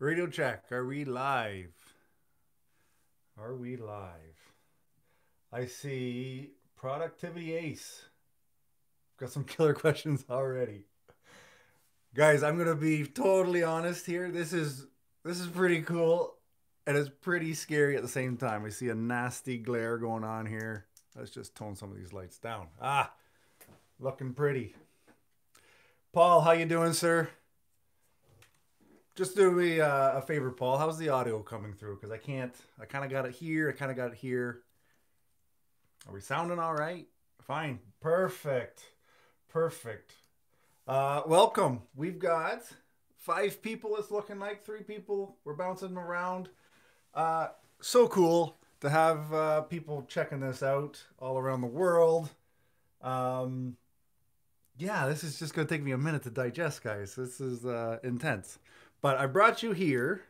Radio check. Are we live? Are we live? I see Productivity Ace. Got some killer questions already. Guys, I'm gonna be totally honest here. This is pretty cool, and it's pretty scary at the same time. I see a nasty glare going on here. Let's just tone some of these lights down. Ah, looking pretty. Paul, how you doing, sir? Just do me a favor, Paul. How's the audio coming through? Because I can't. I kind of got it here. I kind of got it here. Are we sounding all right? Fine. Perfect. Perfect. Welcome. We've got 5 people. It's looking like 3 people. We're bouncing around. So cool to have people checking this out all around the world. Yeah, this is just going to take me a minute to digest, guys. This is intense. But I brought you here,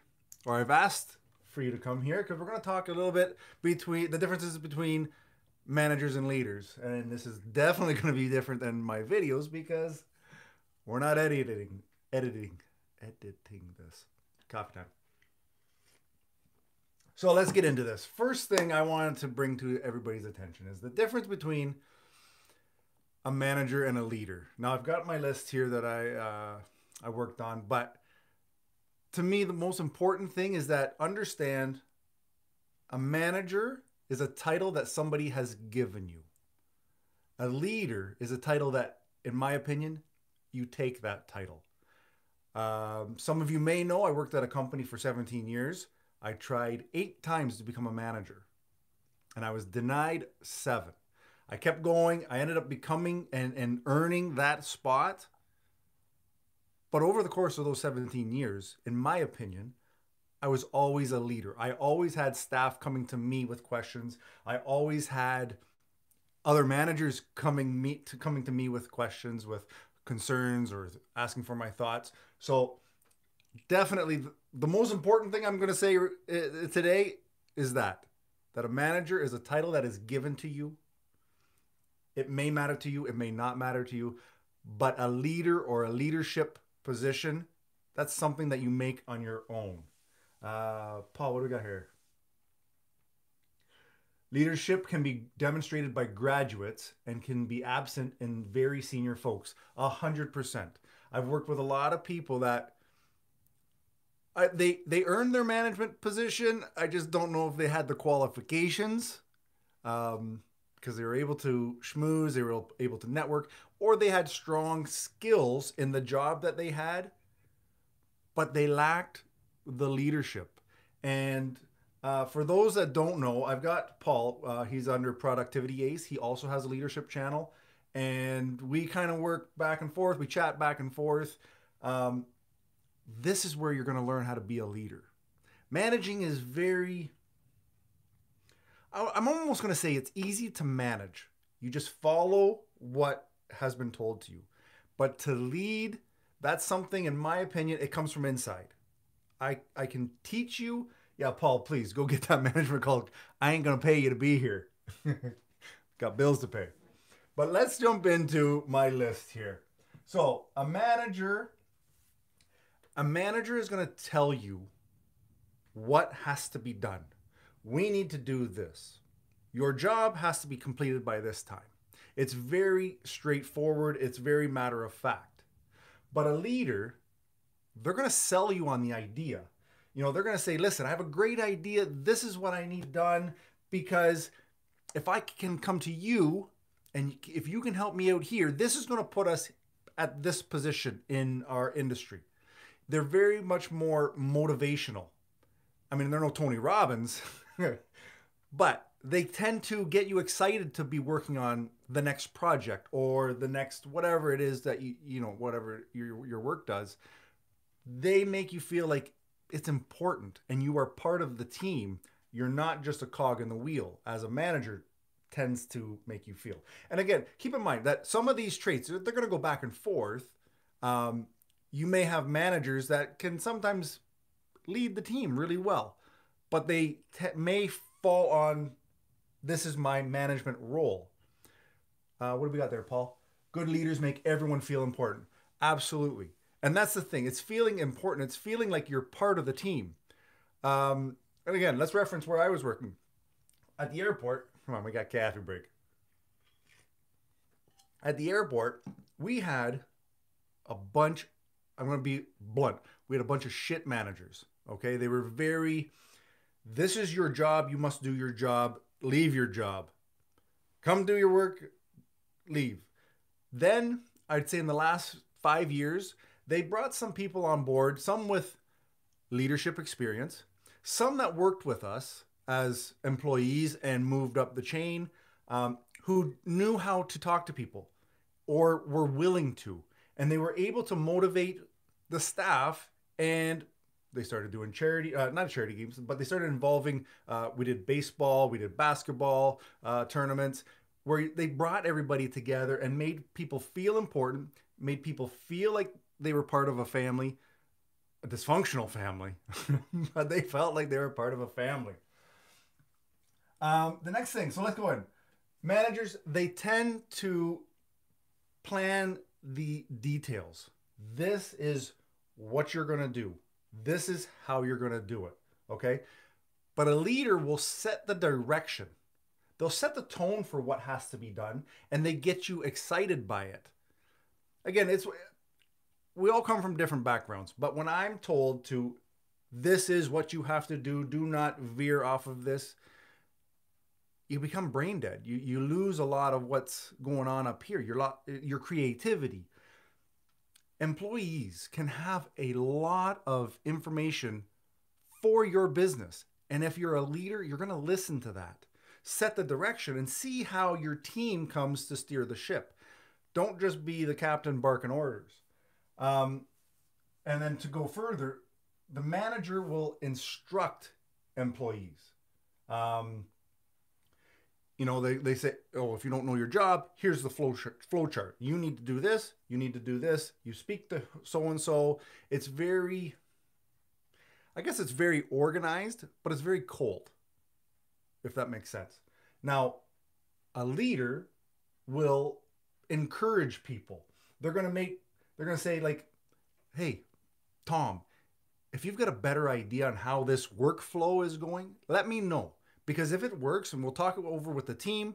or I've asked for you to come here, because we're going to talk a little bit between the differences between managers and leaders. And this is definitely going to be different than my videos, because we're not editing this. Coffee time. So let's get into this. First thing I wanted to bring to everybody's attention is the difference between a manager and a leader. Now, I've got my list here that I worked on, but to me, the most important thing is that understand a manager is a title that somebody has given you. A leader is a title that, in my opinion, you take that title. Some of you may know I worked at a company for 17 years. I tried 8 times to become a manager, and I was denied 7. I kept going. I ended up becoming and earning that spot. But over the course of those 17 years, in my opinion, I was always a leader. I always had staff coming to me with questions. I always had other managers coming to me with questions, with concerns, or asking for my thoughts. So definitely the most important thing I'm going to say today is that a manager is a title that is given to you. It may matter to you, it may not matter to you, but a leader or a leadership position, that's something that you make on your own. Paul, what do we got here? Leadership can be demonstrated by graduates and can be absent in very senior folks. 100%. I've worked with a lot of people that they earned their management position. I just don't know if they had the qualifications. Because they were able to schmooze, they were able to network, or they had strong skills in the job that they had, but they lacked the leadership. And for those that don't know, I've got Paul, he's under Productivity Ace. He also has a leadership channel, and we kind of work back and forth. We chat back and forth. This is where you're going to learn how to be a leader. Managing is very... I'm almost going to say it's easy to manage. You just follow what has been told to you. But to lead, that's something, in my opinion, it comes from inside. I can teach you. Yeah, Paul, please go get that management call. I ain't going to pay you to be here. Got bills to pay. But let's jump into my list here. So a manager is going to tell you what has to be done. We need to do this. Your job has to be completed by this time. It's very straightforward. It's very matter of fact. But a leader, they're going to sell you on the idea. You know, they're going to say, listen, I have a great idea. This is what I need done, because if I can come to you and if you can help me out here, this is going to put us at this position in our industry. They're very much more motivational. I mean, they're no Tony Robbins. But they tend to get you excited to be working on the next project or the next whatever it is that you know, whatever your work does. They make you feel like it's important and you are part of the team. You're not just a cog in the wheel, as a manager tends to make you feel. And again, keep in mind that some of these traits, they're going to go back and forth. You may have managers that can sometimes lead the team really well, but they may fall on, this is my management role. What do we got there, Paul? Good leaders make everyone feel important. Absolutely. And that's the thing. It's feeling important. It's feeling like you're part of the team. And again, let's reference where I was working. At the airport, come on, we got coffee break. At the airport, we had a bunch, I'm going to be blunt, we had a bunch of shit managers, okay? They were very, this is your job, you must do your job, leave your job. Come do your work, leave. Then, I'd say in the last 5 years, they brought some people on board, some with leadership experience, some that worked with us as employees and moved up the chain, who knew how to talk to people or were willing to, and they were able to motivate the staff, and they started doing charity, not charity games, but they started involving, we did baseball, we did basketball tournaments, where they brought everybody together and made people feel important, made people feel like they were part of a family, a dysfunctional family, but they felt like they were part of a family. The next thing, so let's go in. Managers, they tend to plan the details. This is what you're going to do. This is how you're going to do it, okay? But a leader will set the direction. They'll set the tone for what has to be done, and they get you excited by it. Again, it's... we all come from different backgrounds, but when I'm told to, this is what you have to do, do not veer off of this, you become brain dead. You lose a lot of what's going on up here, your creativity. Employees can have a lot of information for your business. And if you're a leader, you're going to listen to that. Set the direction and see how your team comes to steer the ship. Don't just be the captain barking orders. And then to go further, the manager will instruct employees. You know, they say, oh, if you don't know your job, here's the flow chart. You need to do this. You need to do this. You speak to so-and-so. It's very, I guess it's very organized, but it's very cold, if that makes sense. Now, a leader will encourage people. They're going to say, like, hey, Tom, if you've got a better idea on how this workflow is going, let me know. Because if it works, and we'll talk it over with the team,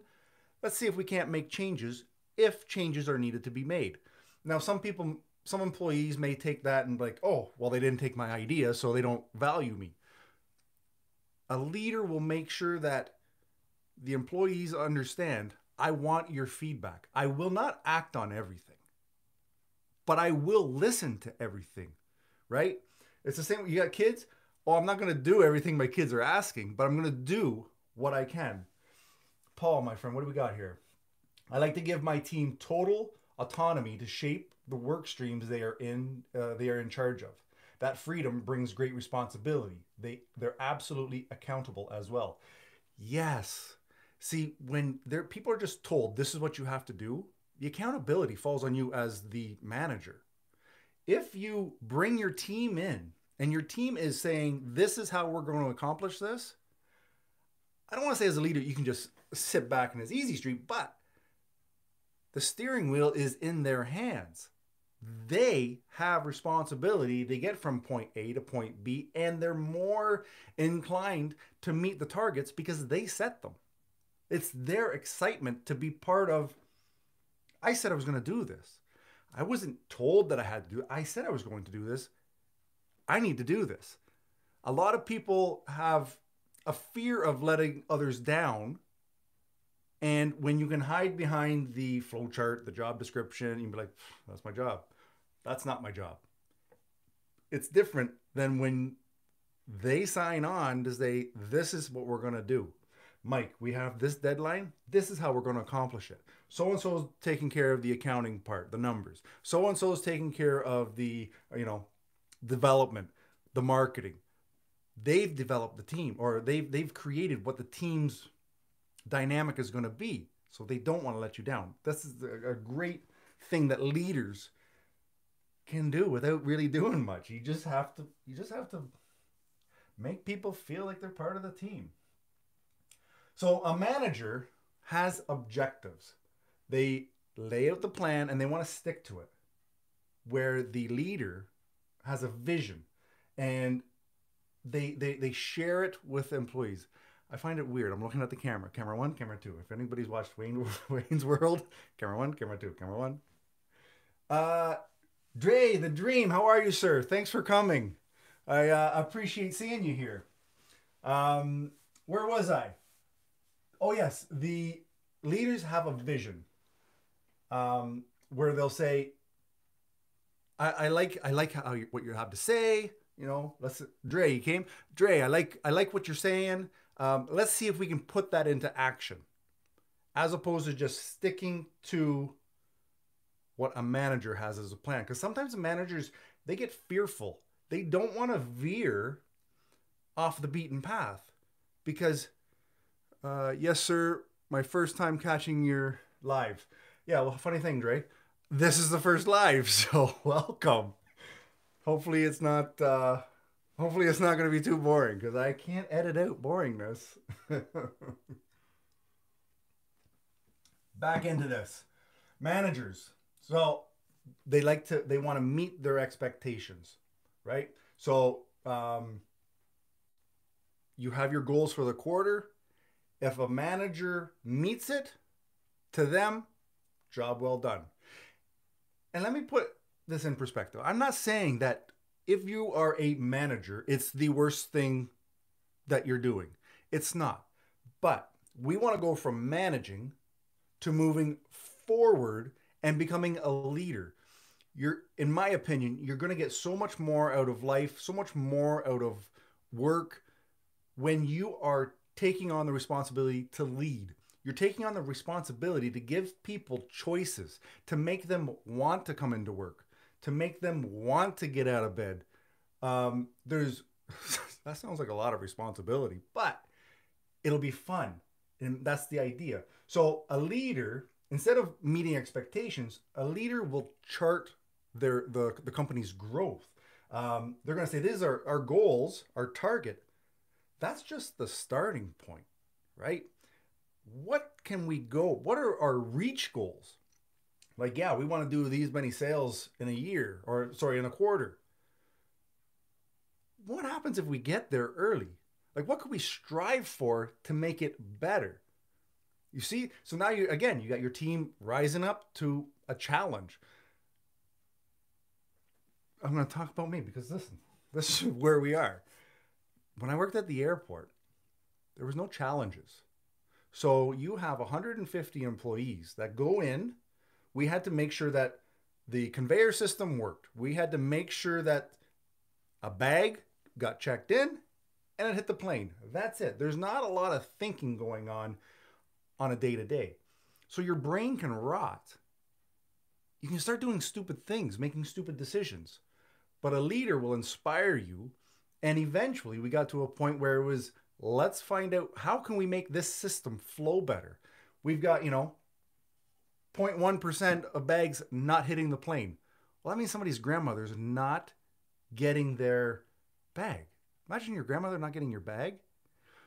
let's see if we can't make changes, if changes are needed to be made. Now, some people, some employees may take that and be like, oh, well, they didn't take my idea, so they don't value me. A leader will make sure that the employees understand, I want your feedback. I will not act on everything, but I will listen to everything, right? It's the same, you got kids, well, I'm not gonna do everything my kids are asking, but I'm gonna do what I can. Paul, my friend, what do we got here? I like to give my team total autonomy to shape the work streams they are in charge of. That freedom brings great responsibility. They're absolutely accountable as well. Yes, see, when people are just told, this is what you have to do, the accountability falls on you as the manager. If you bring your team in and your team is saying, this is how we're going to accomplish this, I don't want to say as a leader, you can just sit back and it's easy street, but the steering wheel is in their hands. They have responsibility. They get from point A to point B, and they're more inclined to meet the targets because they set them. It's their excitement to be part of, I said I was going to do this. I wasn't told that I had to do it. I said I was going to do this. I need to do this. A lot of people have a fear of letting others down. And when you can hide behind the flow chart, the job description, you can be like, that's my job. That's not my job. It's different than when they sign on to say, this is what we're going to do. Mike, we have this deadline. This is how we're going to accomplish it. So-and-so is taking care of the accounting part, the numbers. So-and-so is taking care of the, you know, development, the marketing. They've developed the team, or they've created what the team's dynamic is going to be. So they don't want to let you down. This is a great thing that leaders can do without really doing much. You just have to make people feel like they're part of the team. So a manager has objectives. They lay out the plan and they want to stick to it. where the leader has a vision and they share it with employees. I find it weird. I'm looking at the camera. Camera one, camera two. If anybody's watched Wayne's World, camera one, camera two, camera one. Dre, the Dream, how are you, sir? Thanks for coming. I appreciate seeing you here. Where was I? Oh, yes. The leaders have a vision where they'll say, I like how what you have to say. You know, let's, Dre, you came. Dre, I like what you're saying. Let's see if we can put that into action, as opposed to just sticking to what a manager has as a plan. Because sometimes the managers, they get fearful. They don't want to veer off the beaten path because, yes, sir, my first time catching your live. Yeah, well, funny thing, Dre, this is the first live, so welcome. Hopefully it's not going to be too boring because I can't edit out boringness. Back into this. Managers. So they want to meet their expectations, right? So you have your goals for the quarter. If a manager meets it, to them, job well done. And let me put this in perspective. I'm not saying that if you are a manager, it's the worst thing that you're doing. It's not. But we want to go from managing to moving forward and becoming a leader. You're, in my opinion, you're going to get so much more out of life, so much more out of work when you are taking on the responsibility to lead. You're taking on the responsibility to give people choices, to make them want to come into work, to make them want to get out of bed. That sounds like a lot of responsibility, but it'll be fun. And that's the idea. So a leader, instead of meeting expectations, a leader will chart the company's growth. They're going to say, these are our goals, our target. That's just the starting point, right? What can we go? What are our reach goals? Like, yeah, we want to do these many sales in a year, or sorry, in a quarter. What happens if we get there early? Like, what could we strive for to make it better? You see, so now you, again, you got your team rising up to a challenge. I'm going to talk about me because listen, this is where we are. When I worked at the airport, there was no challenges. So you have 150 employees that go in. We had to make sure that the conveyor system worked. We had to make sure that a bag got checked in and it hit the plane. That's it. There's not a lot of thinking going on a day-to-day. So your brain can rot. You can start doing stupid things, making stupid decisions. But a leader will inspire you. And eventually we got to a point where it was, let's find out how can we make this system flow better. We've got, you know, 0.1% of bags not hitting the plane. Well, that means somebody's grandmother's not getting their bag. Imagine your grandmother not getting your bag.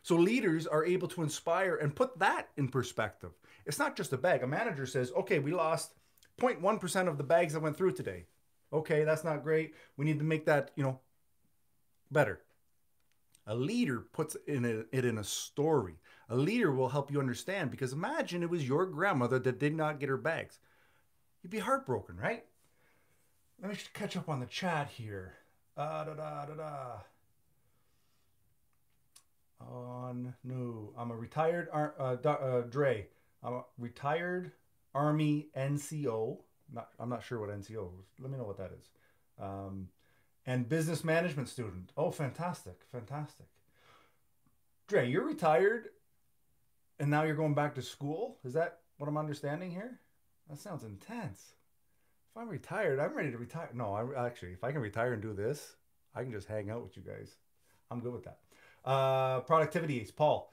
So leaders are able to inspire and put that in perspective. It's not just a bag. A manager says, okay, we lost 0.1% of the bags that went through today. Okay, that's not great. We need to make that, you know, better. A leader puts it in a story. A leader will help you understand, because imagine it was your grandmother that did not get her bags. You'd be heartbroken, right? Let me just catch up on the chat here. No, I'm a retired Dre. I'm a retired Army NCO. I'm not sure what NCO is. Let me know what that is. And business management student. Oh, fantastic, fantastic. Dre, you're retired, and now you're going back to school? Is that what I'm understanding here? That sounds intense. If I'm retired, I'm ready to retire. No, actually, if I can retire and do this, I can just hang out with you guys. I'm good with that. Productivity Ace, Paul.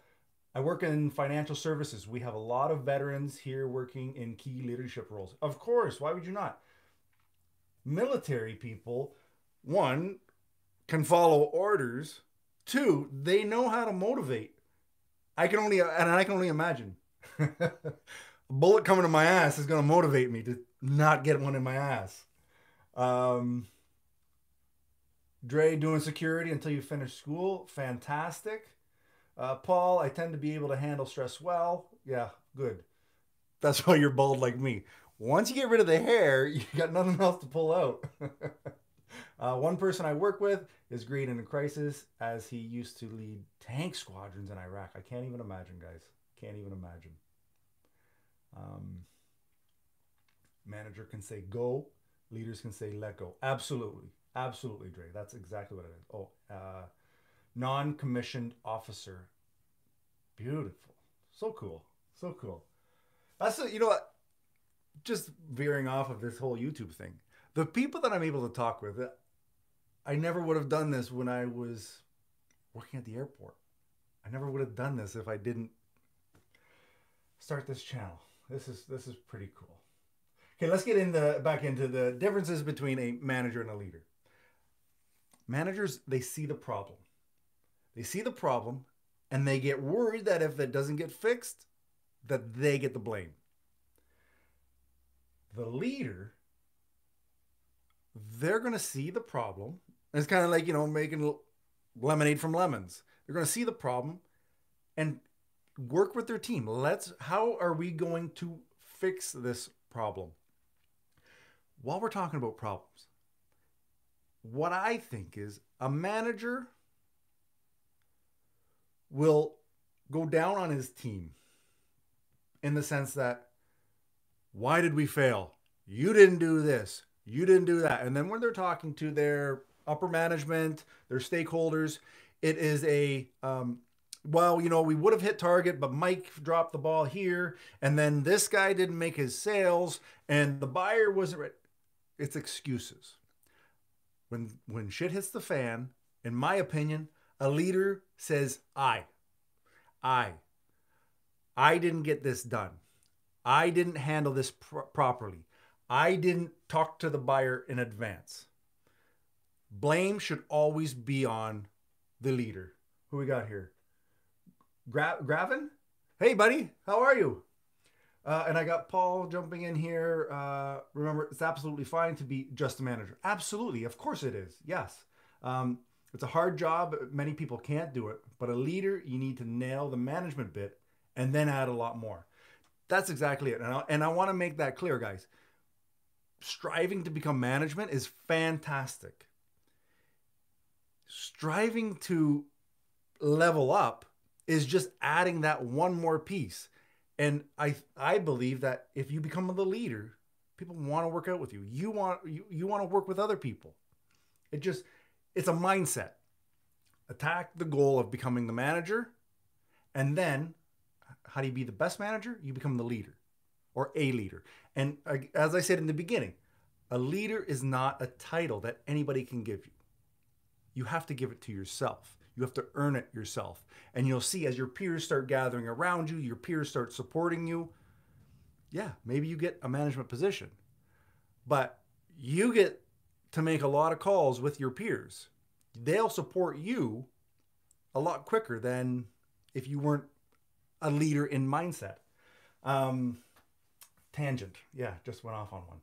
I work in financial services. We have a lot of veterans here working in key leadership roles. Of course, why would you not? Military people, one, can follow orders. Two, they know how to motivate. I can only imagine. A bullet coming to my ass is going to motivate me to not get one in my ass. Dre doing security until you finish school. Fantastic. Paul, I tend to be able to handle stress well. Yeah, good. That's why you're bald like me. Once you get rid of the hair, you got nothing else to pull out. One person I work with is great in a crisis, as he used to lead tank squadrons in Iraq. I can't even imagine, guys. Can't even imagine. Manager can say go. Leaders can say let go. Absolutely. Absolutely, Dre. That's exactly what it is. Oh, non-commissioned officer. Beautiful. So cool. So cool. That's a, you know what? Just veering off of this whole YouTube thing. The people that I'm able to talk with, I never would have done this when I was working at the airport. I never would have done this if I didn't start this channel. This is pretty cool. Okay, let's get back into the differences between a manager and a leader. Managers, they see the problem. They see the problem and they get worried that if it doesn't get fixed, that they get the blame. The leader, they're going to see the problem. And it's kind of like, you know, making lemonade from lemons. They're going to see the problem and work with their team. How are we going to fix this problem? While we're talking about problems, what I think is a manager will go down on his team in the sense that, why did we fail? You didn't do this. You didn't do that. And then when they're talking to their upper management, their stakeholders, it is a, well, you know, we would have hit target, but Mike dropped the ball here. And then this guy didn't make his sales and the buyer wasn't right. It's excuses. When shit hits the fan, in my opinion, a leader says, I didn't get this done. I didn't handle this properly. I didn't talk to the buyer in advance. Blame should always be on the leader. Who we got here? Gravin? Hey, buddy. How are you? And I got Paul jumping in here. Remember, it's absolutely fine to be just a manager. Absolutely. Of course it is. Yes. It's a hard job. Many people can't do it. But a leader, you need to nail the management bit and then add a lot more. That's exactly it. And I want to make that clear, guys. Striving to become management is fantastic. Striving to level up is just adding that one more piece. And I believe that if you become the leader, people want to work out with you. You want to work with other people. It's a mindset. Attack the goal of becoming the manager, and then how do you be the best manager? You become the leader or a leader. And as I said in the beginning, a leader is not a title that anybody can give you. You have to give it to yourself. You have to earn it yourself. And you'll see as your peers start gathering around you, your peers start supporting you. Yeah, maybe you get a management position, but you get to make a lot of calls with your peers. They'll support you a lot quicker than if you weren't a leader in mindset. Tangent. Yeah, just went off on one.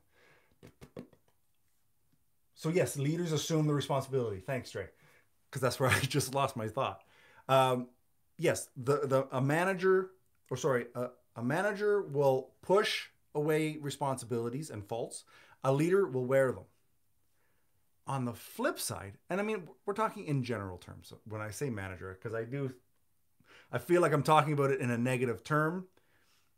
So yes, leaders assume the responsibility. Thanks, Dre. Because that's where I just lost my thought. Yes, a manager will push away responsibilities and faults. A leader will wear them. On the flip side, and I mean, we're talking in general terms when I say manager, because I feel like I'm talking about it in a negative term,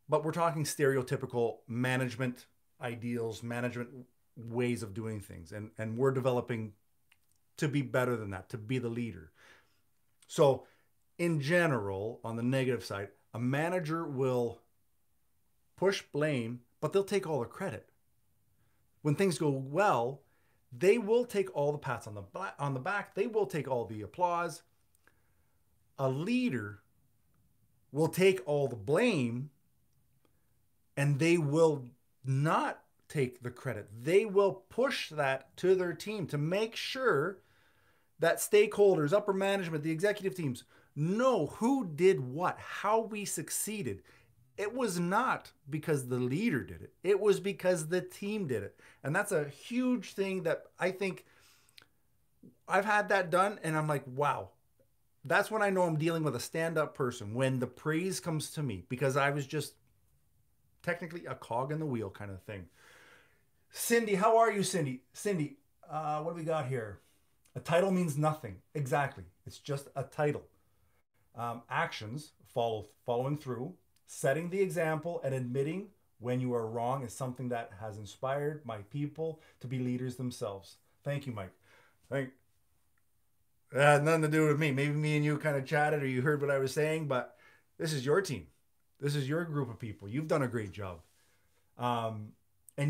but we're talking stereotypical management ideals, management ways of doing things. And we're developing to be better than that, to be the leader. So in general, on the negative side, a manager will push blame, but they'll take all the credit. When things go well, they will take all the pats on the back. They will take all the applause. A leader will take all the blame and they will not take the credit. They will push that to their team to make sure that stakeholders, upper management, the executive teams know who did what, how we succeeded. It was not because the leader did it. It was because the team did it. And that's a huge thing that I think I've had that done. And I'm like, wow, that's when I know I'm dealing with a stand-up person, when the praise comes to me, because I was just technically a cog in the wheel kind of thing. Cindy, how are you, Cindy? Cindy, what do we got here? A title means nothing. Exactly. It's just a title. Actions, following through. Setting the example and admitting when you are wrong is something that has inspired my people to be leaders themselves. Thank you, Mike. That had nothing to do with me. Maybe me and you kind of chatted or you heard what I was saying, but this is your team. This is your group of people. You've done a great job. And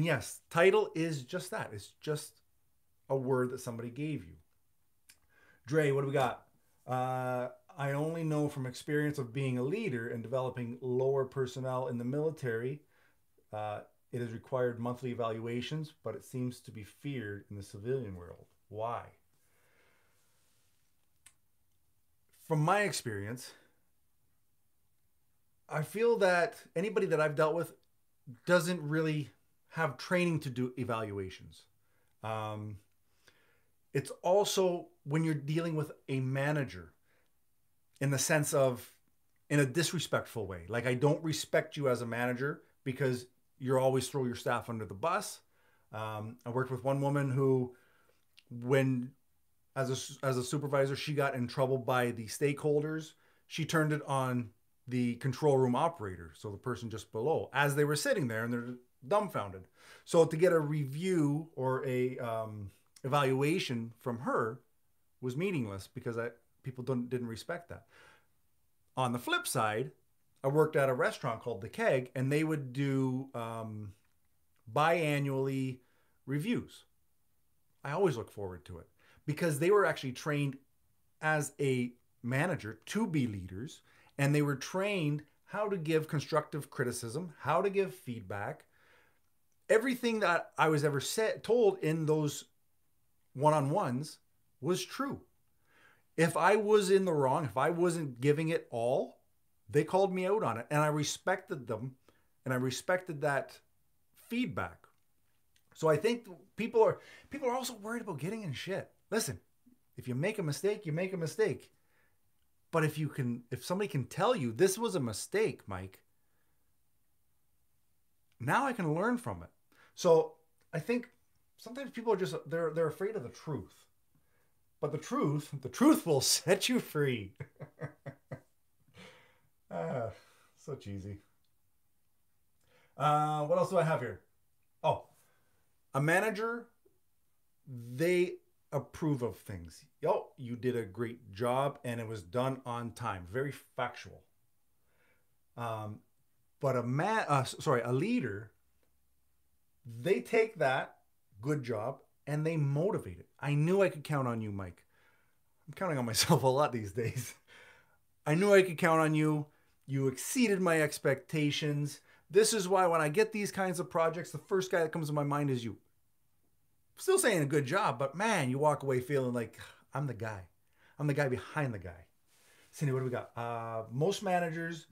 yes, title is just that. It's just a word that somebody gave you. Dre, what do we got? I only know from experience of being a leader and developing lower personnel in the military. It has required monthly evaluations, but it seems to be feared in the civilian world. Why? From my experience, I feel that anybody that I've dealt with doesn't really have training to do evaluations. It's also when you're dealing with a manager, in the sense of, in a disrespectful way. Like, I don't respect you as a manager because you're always throw your staff under the bus. I worked with one woman who, when, as a supervisor, she got in trouble by the stakeholders. She turned it on the control room operator, so the person just below, as they were sitting there and they're dumbfounded. So to get a review or a evaluation from her was meaningless because people didn't respect that. On the flip side, I worked at a restaurant called The Keg, and they would do biannually reviews. I always look forward to it because they were actually trained as a manager to be leaders, and they were trained how to give constructive criticism, how to give feedback. Everything that I was ever told in those one-on-ones was true. If I was in the wrong, if I wasn't giving it all, they called me out on it. And I respected them and I respected that feedback. So I think people are also worried about getting in shit. Listen, if you make a mistake, you make a mistake. But if somebody can tell you this was a mistake, Mike, now I can learn from it. So I think sometimes people are just, they're afraid of the truth. But the truth will set you free. So cheesy. What else do I have here? Oh, a manager, they approve of things. Oh, you did a great job and it was done on time. Very factual. But a leader, they take that good job and they motivate it. I knew I could count on you, Mike. I'm counting on myself a lot these days. I knew I could count on you. You exceeded my expectations. This is why when I get these kinds of projects, the first guy that comes to my mind is you. Still saying a good job, but man, you walk away feeling like, I'm the guy. I'm the guy behind the guy. Cindy, what do we got? Most managers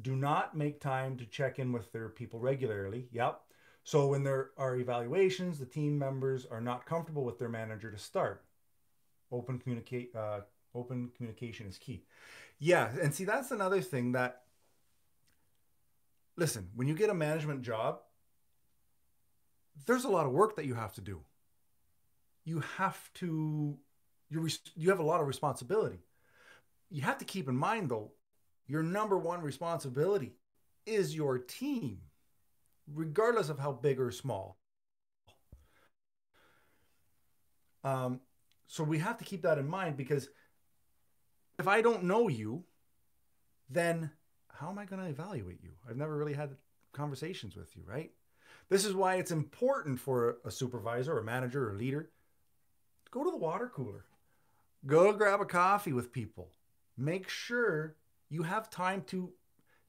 do not make time to check in with their people regularly. Yep. So when there are evaluations, the team members are not comfortable with their manager to start. Open communication is key. Yeah, and see, that's another thing that, listen, when you get a management job, there's a lot of work that you have to do. You have a lot of responsibility. You have to keep in mind, though, your number one responsibility is your team, regardless of how big or small. So we have to keep that in mind, because if I don't know you, then how am I going to evaluate you? I've never really had conversations with you, right? This is why it's important for a supervisor or a manager or a leader to go to the water cooler, go grab a coffee with people, make sure you have time to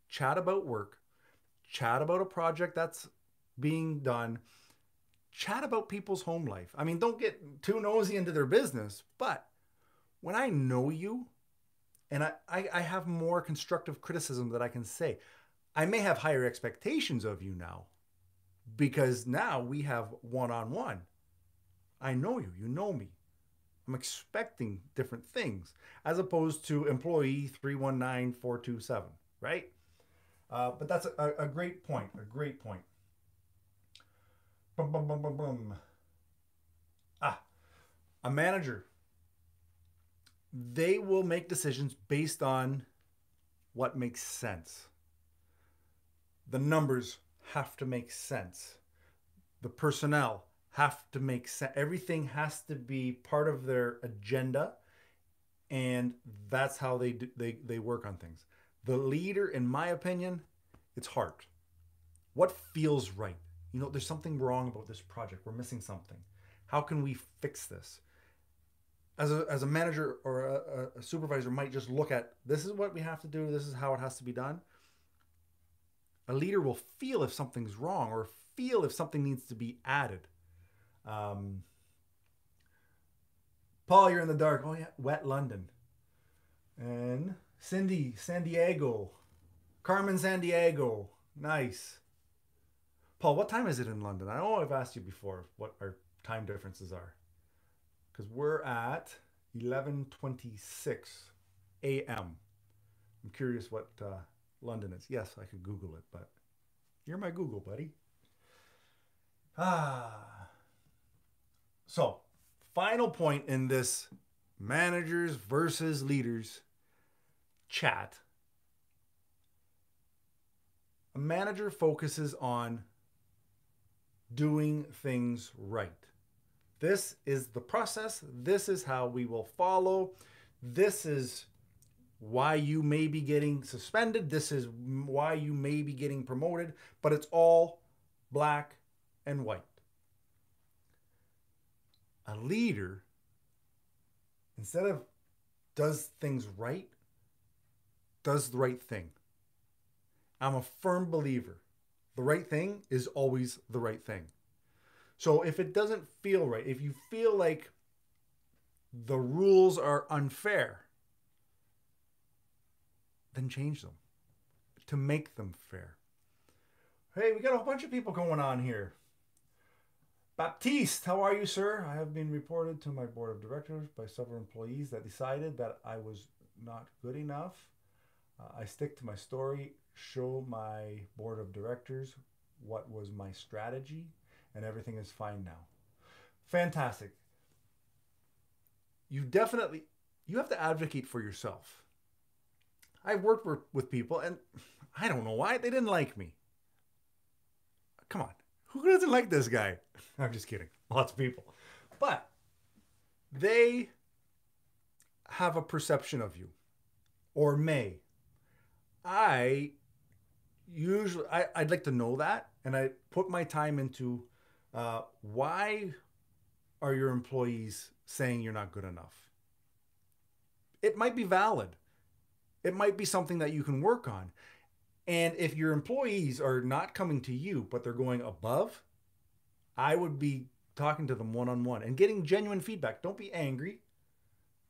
chat about work, chat about a project that's being done, chat about people's home life. I mean, don't get too nosy into their business, but when I know you and I have more constructive criticism that I can say, I may have higher expectations of you now because now we have one-on-one. I know you know me. I'm expecting different things as opposed to employee 319427, right? But that's a great point, a great point. Boom, boom, boom, boom, boom. Ah, a manager. They will make decisions based on what makes sense. The numbers have to make sense. The personnel have to make sense. Everything has to be part of their agenda, and that's how they work on things. The leader, in my opinion, it's heart. What feels right? You know, there's something wrong about this project. We're missing something. How can we fix this? As a manager or a supervisor might just look at, this is what we have to do, this is how it has to be done. A leader will feel if something's wrong or feel if something needs to be added. Paul, you're in the dark. Oh yeah, wet London. And Cindy, San Diego. Carmen, San Diego. Nice. Paul, what time is it in London? I know I've asked you before what our time differences are, because we're at 11:26 a.m. I'm curious what London is. Yes, I could Google it, but you're my Google buddy. So final point in this managers versus leaders chat. A manager focuses on doing things right. This is the process. This is how we will follow. This is why you may be getting suspended. This is why you may be getting promoted, but it's all black and white. A leader, instead of does things right, does the right thing. I'm a firm believer. The right thing is always the right thing. So if it doesn't feel right, if you feel like the rules are unfair, then change them to make them fair. Hey, we got a whole bunch of people going on here. Baptiste, how are you, sir? I have been reported to my board of directors by several employees that decided that I was not good enough. I stick to my story, show my board of directors what was my strategy, and everything is fine now. Fantastic. You have to advocate for yourself. I've worked with people and I don't know why they didn't like me. Come on, who doesn't like this guy? I'm just kidding, lots of people. But they have a perception of you, or may. I'd like to know that, and I put my time into why are your employees saying you're not good enough? It might be valid. It might be something that you can work on. And if your employees are not coming to you, but they're going above, I would be talking to them one-on-one and getting genuine feedback. Don't be angry.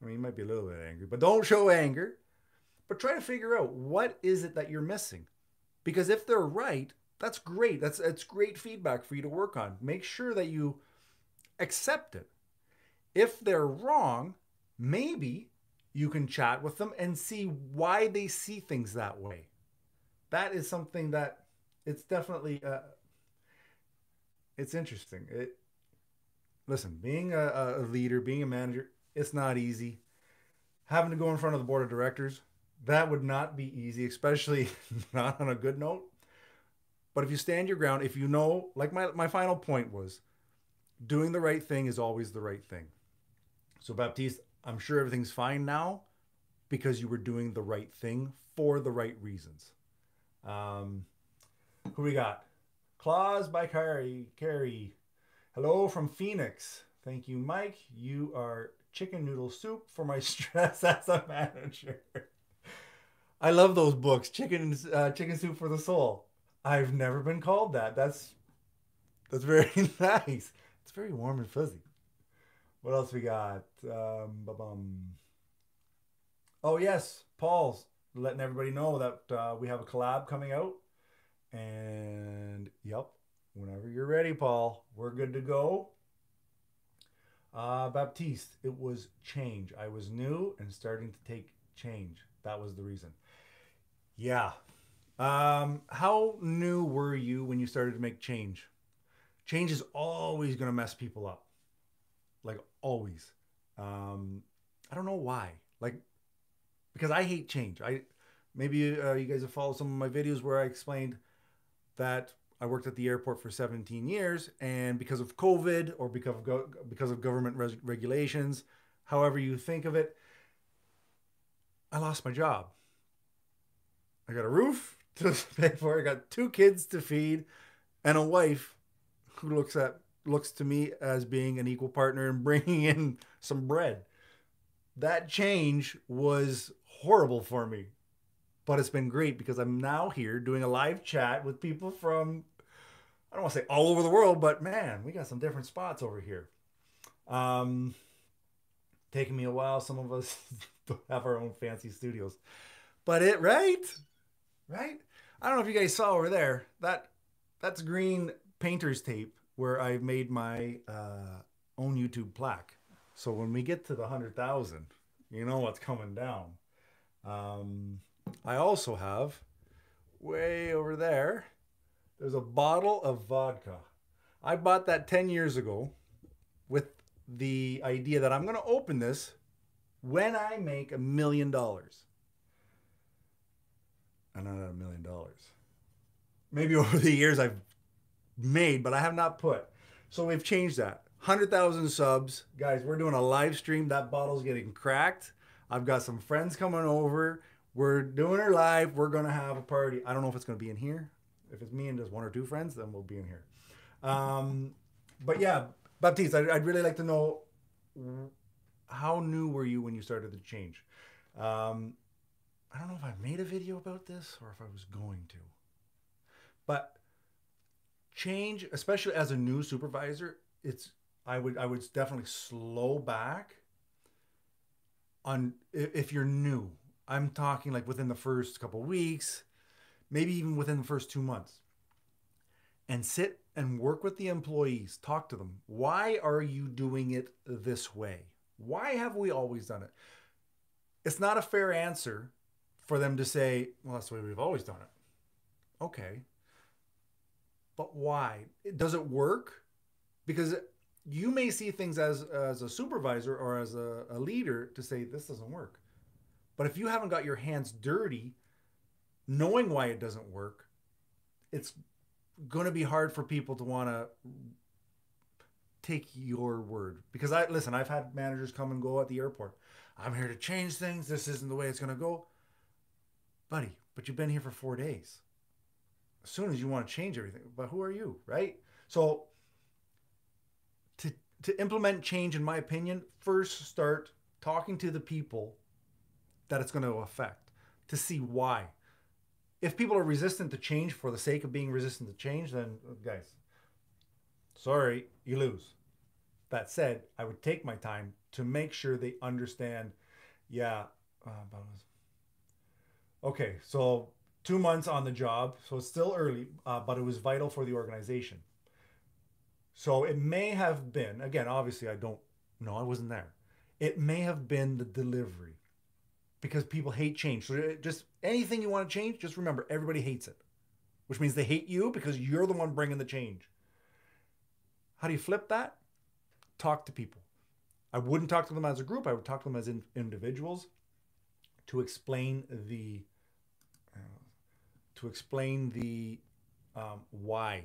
I mean, you might be a little bit angry, but don't show anger. But try to figure out, what is it that you're missing? Because if they're right, that's great. That's great feedback for you to work on. Make sure that you accept it. If they're wrong, maybe you can chat with them and see why they see things that way. That is something that it's definitely, it's interesting. Listen, being a leader, being a manager, it's not easy. Having to go in front of the board of directors, that would not be easy, especially not on a good note. But if you stand your ground, if you know, like my final point was, doing the right thing is always the right thing. So Baptiste, I'm sure everything's fine now because you were doing the right thing for the right reasons. Who we got? Claus by Carrie. Hello from Phoenix. Thank you, Mike. You are chicken noodle soup for my stress as a manager. I love those books. Chicken Soup for the Soul. I've never been called that. That's very nice. It's very warm and fuzzy. What else we got? Oh yes, Paul's letting everybody know that we have a collab coming out. And yep, whenever you're ready, Paul, we're good to go. Baptiste, it was change. I was new and starting to take change. That was the reason. Yeah. How new were you when you started to make change? Change is always going to mess people up. Like, always. I don't know why. Like, because I hate change. Maybe you guys have followed some of my videos where I explained that I worked at the airport for 17 years, and because of COVID or because of government regulations, however you think of it, I lost my job. I got a roof to pay for, I got 2 kids to feed, and a wife who looks to me as being an equal partner and bringing in some bread. That change was horrible for me. But it's been great because I'm now here doing a live chat with people from, I don't want to say all over the world, but man, we got some different spots over here. Taking me a while. Some of us have our own fancy studios, but it, right? I don't know if you guys saw over there, that's green painter's tape where I made my own YouTube plaque. So when we get to the 100,000, you know what's coming down. I also have, way over there, there's a bottle of vodka. I bought that 10 years ago with the idea that I'm going to open this when I make $1 million. I'm not at $1 million. Maybe over the years I've made, but I have not put. So we've changed that. 100,000 subs. Guys, we're doing a live stream. That bottle's getting cracked. I've got some friends coming over. We're doing her live. We're going to have a party. I don't know if it's going to be in here. If it's me and just 1 or 2 friends, then we'll be in here. But yeah, Baptiste, I'd really like to know, how new were you when you started the change? I don't know if I made a video about this or if I was going to. But change, especially as a new supervisor, I would definitely slow back on if you're new. I'm talking like within the first couple of weeks, maybe even within the first 2 months, and sit and work with the employees, talk to them. Why are you doing it this way? Why have we always done it? It's not a fair answer for them to say, well, that's the way we've always done it. Okay. But why? Does it work? Because you may see things as a supervisor or as a leader to say, this doesn't work. But if you haven't got your hands dirty, knowing why it doesn't work, it's going to be hard for people to want to take your word. Because listen, I've had managers come and go at the airport. I'm here to change things. This isn't the way it's going to go. Buddy, but you've been here for 4 days. As soon as you want to change everything, but who are you, right? So to implement change, in my opinion, first start talking to the people that it's going to affect, to see why. If people are resistant to change for the sake of being resistant to change, then guys, sorry, you lose. That said, I would take my time to make sure they understand. Yeah. Okay. So 2 months on the job. So it's still early, but it was vital for the organization. So it may have been, again, obviously I don't know. I wasn't there. It may have been the delivery. Because people hate change. So just anything you want to change, just remember, everybody hates it. Which means they hate you because you're the one bringing the change. How do you flip that? Talk to people. I wouldn't talk to them as a group. I would talk to them as individuals to explain the why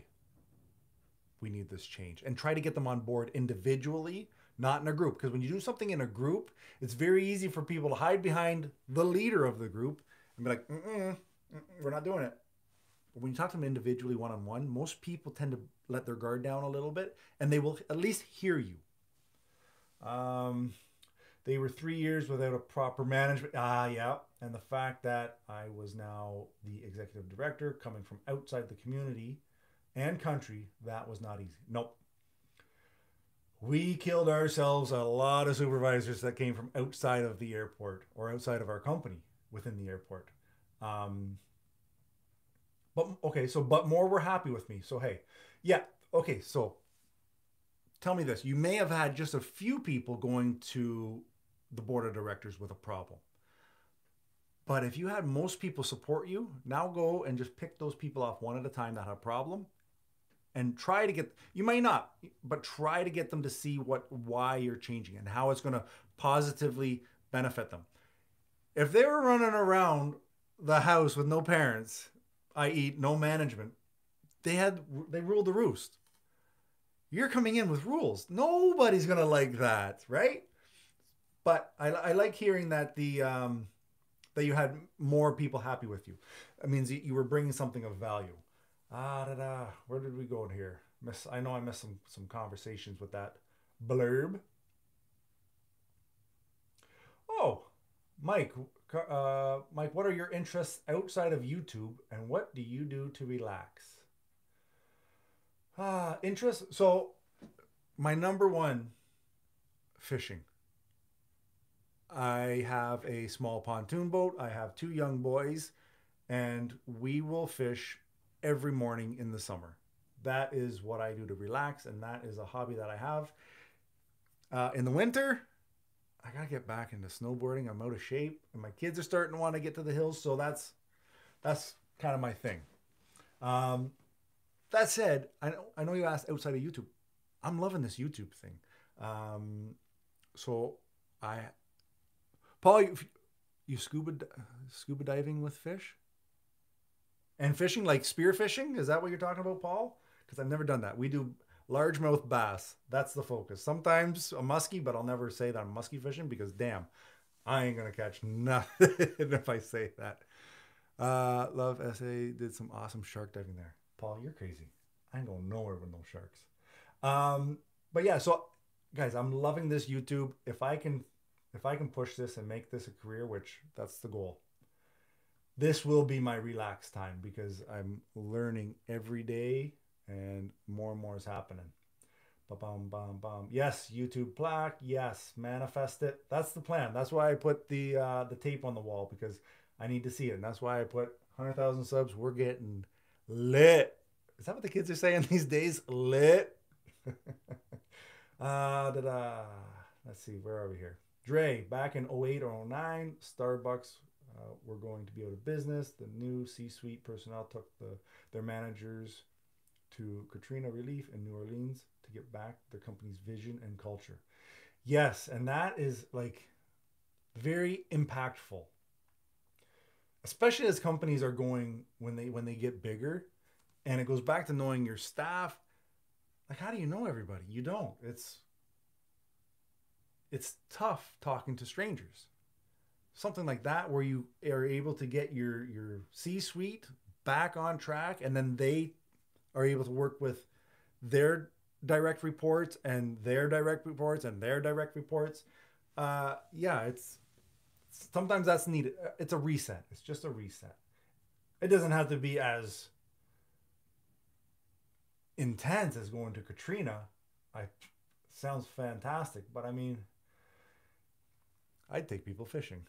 we need this change. And try to get them on board individually. Not in a group, because when you do something in a group, it's very easy for people to hide behind the leader of the group and be like, we're not doing it. But when you talk to them individually, one-on-one, most people tend to let their guard down a little bit, and they will at least hear you. They were 3 years without a proper management. Ah, yeah. And the fact that I was now the executive director coming from outside the community and country, that was not easy. Nope. We killed ourselves a lot of supervisors that came from outside of the airport or outside of our company within the airport. But okay, so but more were happy with me. So hey, yeah, okay, so tell me this. You may have had just a few people going to the board of directors with a problem. But if you had most people support you, now go and just pick those people off one at a time that had a problem and try to get, you might not, but try to get them to see why you're changing and how it's going to positively benefit them. If they were running around the house with no parents, i.e. no management, they ruled the roost. You're coming in with rules. Nobody's going to like that, right? But I like hearing that that you had more people happy with you. It means you were bringing something of value. Where did we go in here? I know I missed some conversations with that blurb. Oh, Mike. Mike, what are your interests outside of YouTube, and what do you do to relax? Interests. So, my number one, fishing. I have a small pontoon boat. I have two young boys, and we will fish every morning in the summer. That is what I do to relax, and that is a hobby that I have. In the winter, I gotta get back into snowboarding. I'm out of shape, and my kids are starting to want to get to the hills, so that's kind of my thing. That said, I know you asked outside of YouTube. I'm loving this YouTube thing. So I... Paul, you scuba diving with fish? And fishing, like spear fishing? Is that what you're talking about, Paul? Because I've never done that. We do largemouth bass. That's the focus. Sometimes a muskie, but I'll never say that I'm muskie fishing because, damn, I ain't going to catch nothing if I say that. Love SA did some awesome shark diving there. Paul, you're crazy. I ain't going nowhere with no sharks. But yeah, so, guys, I'm loving this YouTube. If I can push this and make this a career, which that's the goal, this will be my relax time because I'm learning every day and more is happening. Ba-bum-bum-bum. Yes, YouTube plaque. Yes, manifest it. That's the plan. That's why I put the tape on the wall because I need to see it. And that's why I put 100,000 subs. We're getting lit. Is that what the kids are saying these days? Lit. Let's see. Where are we here? Dre, back in 08 or 09, Starbucks were going to be out of business. The new C-suite personnel took their managers to Katrina relief in New Orleans to get back their company's vision and culture. Yes, and that is like very impactful, especially as companies are going when they get bigger, and it goes back to knowing your staff. Like, how do you know everybody? You don't. It's tough talking to strangers. Something like that where you are able to get your C-suite back on track, and then they are able to work with their direct reports and their direct reports and their direct reports. Yeah, it's sometimes that's needed. It's a reset. It's just a reset. It doesn't have to be as intense as going to Katrina. Sounds fantastic, but I mean... I'd take people fishing.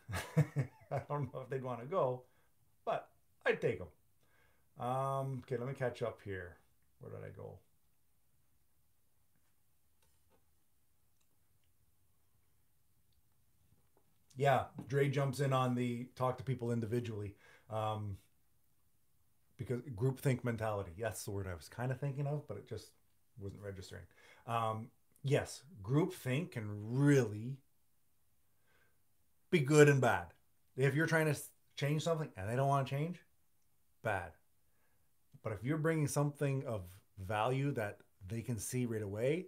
I don't know if they'd want to go, but I'd take them. Okay, let me catch up here. Where did I go? Yeah, Dre jumps in on the talk to people individually because groupthink mentality. That's the word I was kind of thinking of, but it just wasn't registering. Yes, groupthink can really be good and bad. If you're trying to change something and they don't want to change, bad. But if you're bringing something of value that they can see right away,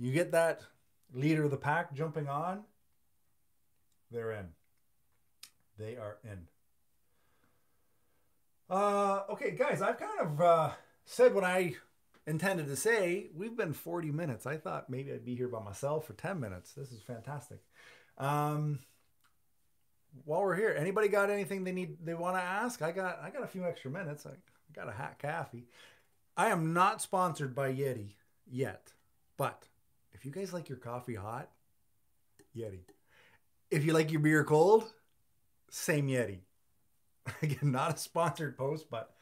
you get that leader of the pack jumping on, they're in. They are in. Okay, guys, I've kind of said what I intended to say. We've been 40 minutes. I thought maybe I'd be here by myself for 10 minutes. This is fantastic. While we're here, anybody got anything they want to ask? I got a few extra minutes. I got a hot coffee. I am not sponsored by Yeti yet, but if you guys like your coffee hot, Yeti. If you like your beer cold, same Yeti. Again, not a sponsored post, but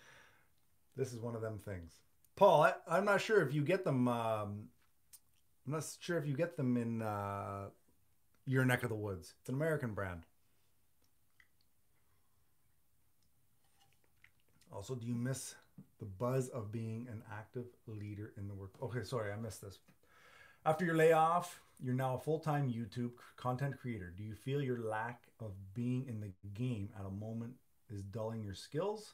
this is one of them things. Paul, I'm not sure if you get them. I'm not sure if you get them in your neck of the woods. It's an American brand. Also, do you miss the buzz of being an active leader in the work? Okay, sorry, I missed this. After your layoff, you're now a full-time YouTube content creator. Do you feel your lack of being in the game at a moment is dulling your skills?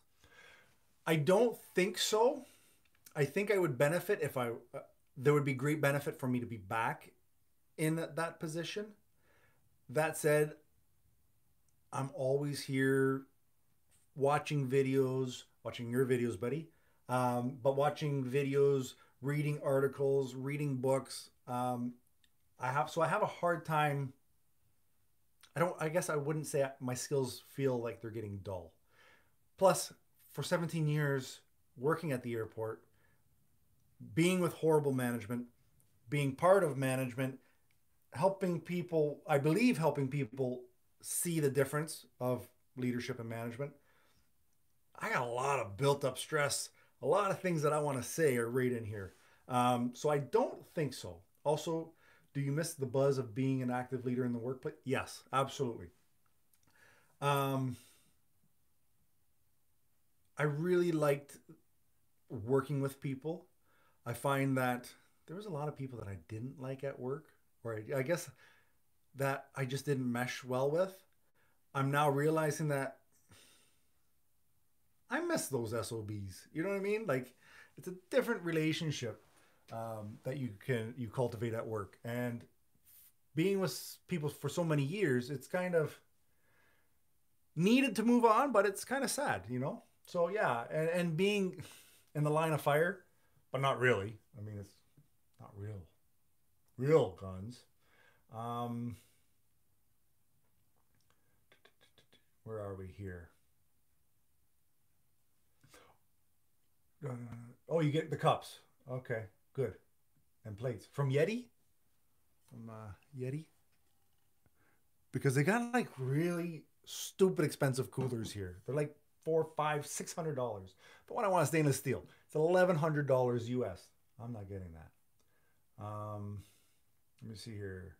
I don't think so. I think I would benefit if I, there would be great benefit for me to be back in that position. That said, I'm always here watching videos, watching your videos, buddy, but watching videos, reading articles, reading books. I have a hard time. I guess I wouldn't say my skills feel like they're getting dull. Plus, for 17 years working at the airport, being with horrible management, being part of management, helping people, I believe helping people see the difference of leadership and management. I got a lot of built up stress, a lot of things that I want to say are right in here. So I don't think so. Also, do you miss the buzz of being an active leader in the workplace? Yes, absolutely. I really liked working with people. I find that there was a lot of people that I didn't like at work, or I guess that I just didn't mesh well with. I'm now realizing that I miss those SOBs. You know what I mean? Like, it's a different relationship that you cultivate at work. And being with people for so many years, it's kind of needed to move on, but it's kind of sad, you know? So yeah, and being in the line of fire, but not really. I mean, it's not real guns. Where are we here? Oh, you get the cups. Okay, good. And plates from Yeti? From Yeti? Because they got like really stupid expensive coolers here. They're like $400, $500, $600. The one I want is stainless steel. It's $1,100 US. I'm not getting that. Let me see here.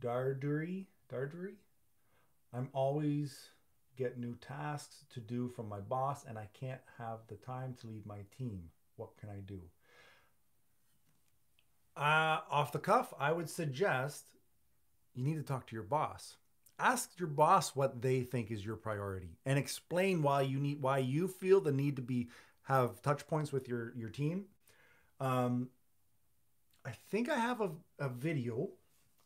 Darduri. I'm always get new tasks to do from my boss, and I can't have the time to lead my team. What can I do? Off the cuff, I would suggest you need to talk to your boss. Ask your boss what they think is your priority, and explain why you feel the need to have touch points with your team. I think I have a video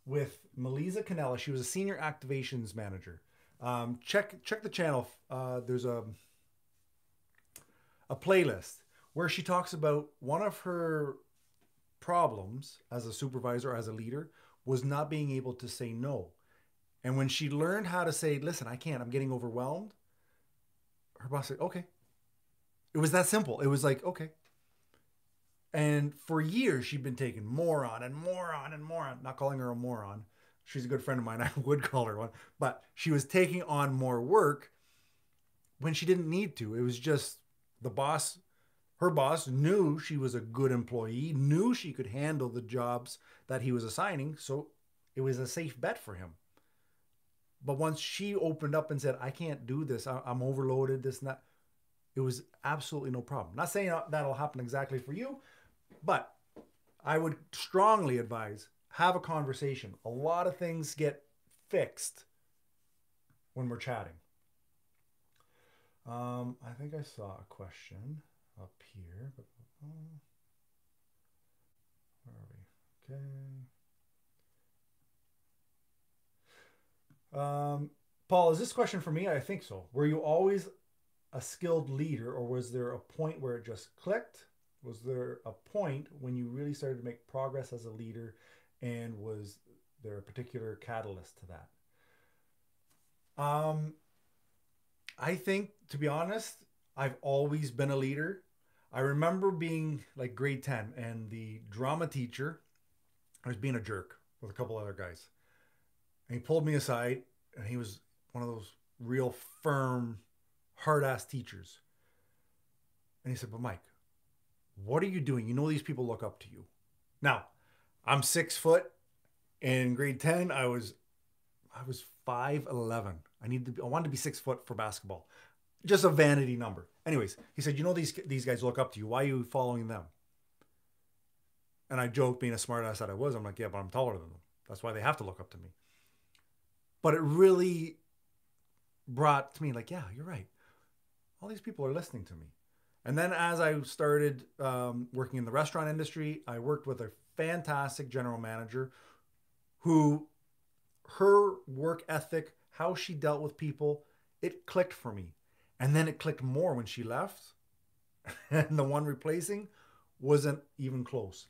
with Melissa Canella. She was a senior activations manager. Check the channel. There's a playlist where she talks about one of her problems as a supervisor, as a leader, was not being able to say no. And when she learned how to say, listen, I can't, I'm getting overwhelmed, her boss said, okay. It was that simple. It was like, okay. And for years, she'd been taking moron. Not calling her a moron. She's a good friend of mine. I would call her one. But she was taking on more work when she didn't need to. It was just the boss, her boss knew she was a good employee, knew she could handle the jobs that he was assigning. So it was a safe bet for him. But once she opened up and said, I can't do this, I'm overloaded, this and that, it was absolutely no problem. Not saying that'll happen exactly for you, but I would strongly advise, have a conversation. A lot of things get fixed when we're chatting. I think I saw a question up here. Where are we? Okay. Paul, is this question for me? I think so. Were you always a skilled leader, or was there a point where it just clicked? Was there a point when you really started to make progress as a leader, and was there a particular catalyst to that? I think, to be honest, I've always been a leader. I remember being like grade 10 and the drama teacher, I was being a jerk with a couple other guys. And he pulled me aside, and he was one of those real firm hard-ass teachers. And he said, but Mike, what are you doing? You know these people look up to you. Now, I'm 6 foot. In grade 10, I was 5'11". I wanted to be 6 foot for basketball. Just a vanity number. Anyways, he said, you know these guys look up to you. Why are you following them? And I joked, being a smartass that I was, I'm like, yeah, but I'm taller than them. That's why they have to look up to me. But it really brought to me, like, yeah, you're right. All these people are listening to me. And then as I started working in the restaurant industry, I worked with a fantastic general manager who, her work ethic, how she dealt with people, it clicked for me. And then it clicked more when she left. And the one replacing wasn't even close.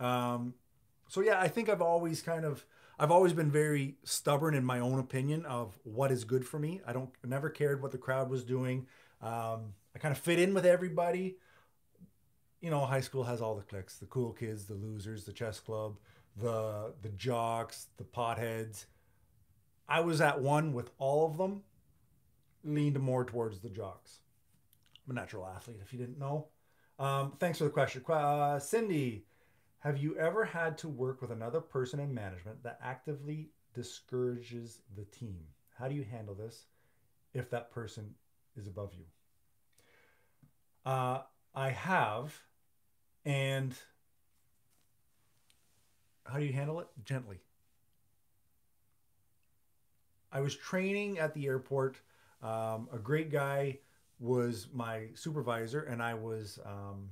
So yeah, I think I've always been very stubborn in my own opinion of what is good for me. I never cared what the crowd was doing. I kind of fit in with everybody. You know, high school has all the cliques: the cool kids, the losers, the chess club, the jocks, the potheads. I was at one with all of them, leaned more towards the jocks. I'm a natural athlete, if you didn't know. Thanks for the question. Cindy, have you ever had to work with another person in management that actively discourages the team? How do you handle this if that person is above you? I have, and how do you handle it? Gently. I was training at the airport. A great guy was my supervisor, and I was an